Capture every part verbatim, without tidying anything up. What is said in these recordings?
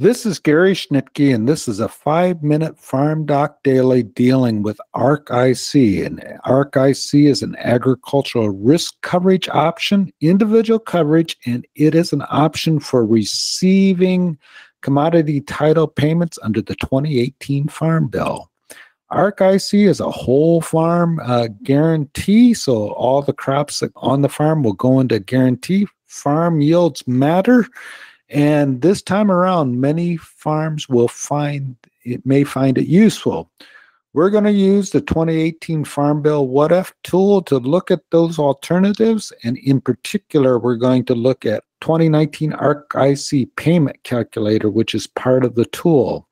This is Gary Schnitkey, and this is a five-minute Farm Doc Daily dealing with A R C I C. And A R C I C is an agricultural risk coverage option, individual coverage, and it is an option for receiving commodity title payments under the twenty eighteen Farm Bill. A R C I C is a whole farm uh, guarantee, so all the crops on the farm will go into guarantee. Farm yields matter. And this time around, many farms will find it may find it useful. We're going to use the twenty eighteen Farm Bill What If tool to look at those alternatives. And in particular, we're going to look at twenty nineteen A R C I C payment calculator, which is part of the tool.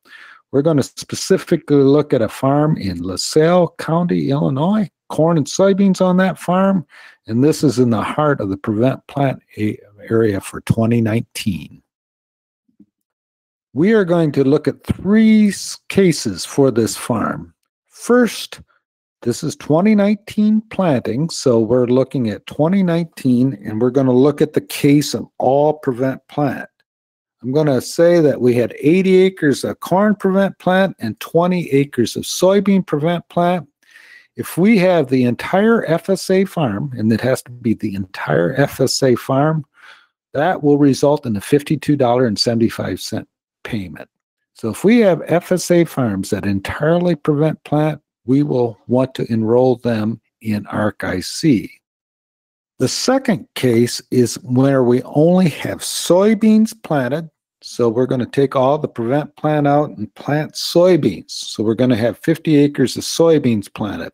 We're going to specifically look at a farm in LaSalle County, Illinois, corn and soybeans on that farm. And this is in the heart of the Prevent Plant area for twenty nineteen. We are going to look at three cases for this farm. First, this is twenty nineteen planting, so we're looking at twenty nineteen, and we're going to look at the case of all prevent plant. I'm going to say that we had eighty acres of corn prevent plant and twenty acres of soybean prevent plant. If we have the entire F S A farm, and it has to be the entire F S A farm, that will result in a fifty-two dollars and seventy-five cents payment. So if we have F S A farms that entirely prevent plant, we will want to enroll them in A R C I C. The second case is where we only have soybeans planted. So we're going to take all the prevent plant out and plant soybeans. So we're going to have fifty acres of soybeans planted.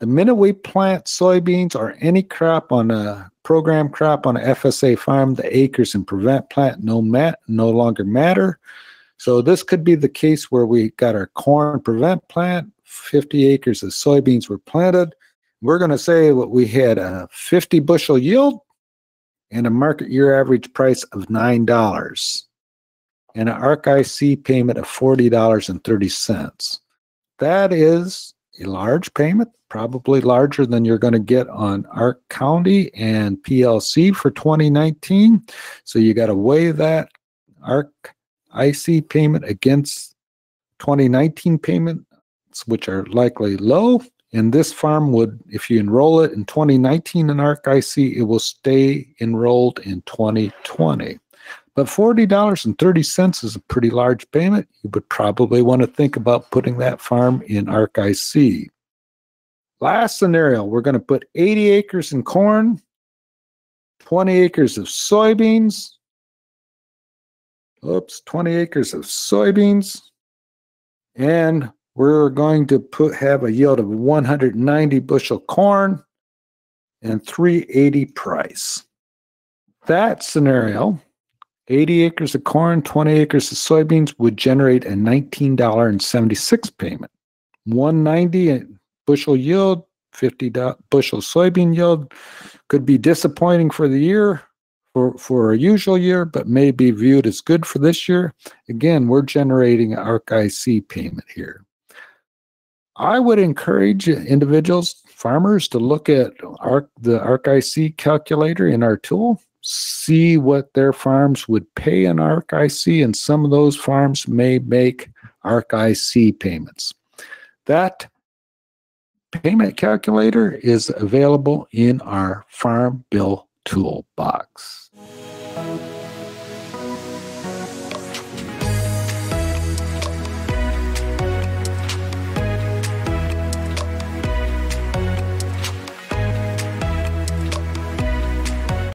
The minute we plant soybeans or any crop on a program crop on an F S A farm, the acres in prevent plant no, mat, no longer matter. So this could be the case where we got our corn prevent plant, fifty acres of soybeans were planted. We're going to say what we had a fifty bushel yield and a market year average price of nine dollars and an A R C I C payment of forty dollars and thirty cents. That is a large payment, probably larger than you're going to get on A R C County and P L C for twenty nineteen. So you got to weigh that A R C I C payment against twenty nineteen payments, which are likely low. And this farm would, if you enroll it in twenty nineteen in A R C I C, it will stay enrolled in twenty twenty. But forty dollars and thirty cents is a pretty large payment. You would probably want to think about putting that farm in A R C I C. Last scenario, we're going to put eighty acres in corn, twenty acres of soybeans. Oops, twenty acres of soybeans. And we're going to put, have a yield of one hundred ninety bushel corn and three eighty price. That scenario, eighty acres of corn, twenty acres of soybeans, would generate a nineteen dollars and seventy-six cents payment. one hundred ninety bushel yield, fifty bushel soybean yield could be disappointing for the year, for, for a usual year, but may be viewed as good for this year. Again, we're generating an A R C I C payment here. I would encourage individuals, farmers, to look at ARC, the A R C I C calculator in our tool, see what their farms would pay in A R C I C, and some of those farms may make A R C I C payments. That payment calculator is available in our Farm Bill Toolbox.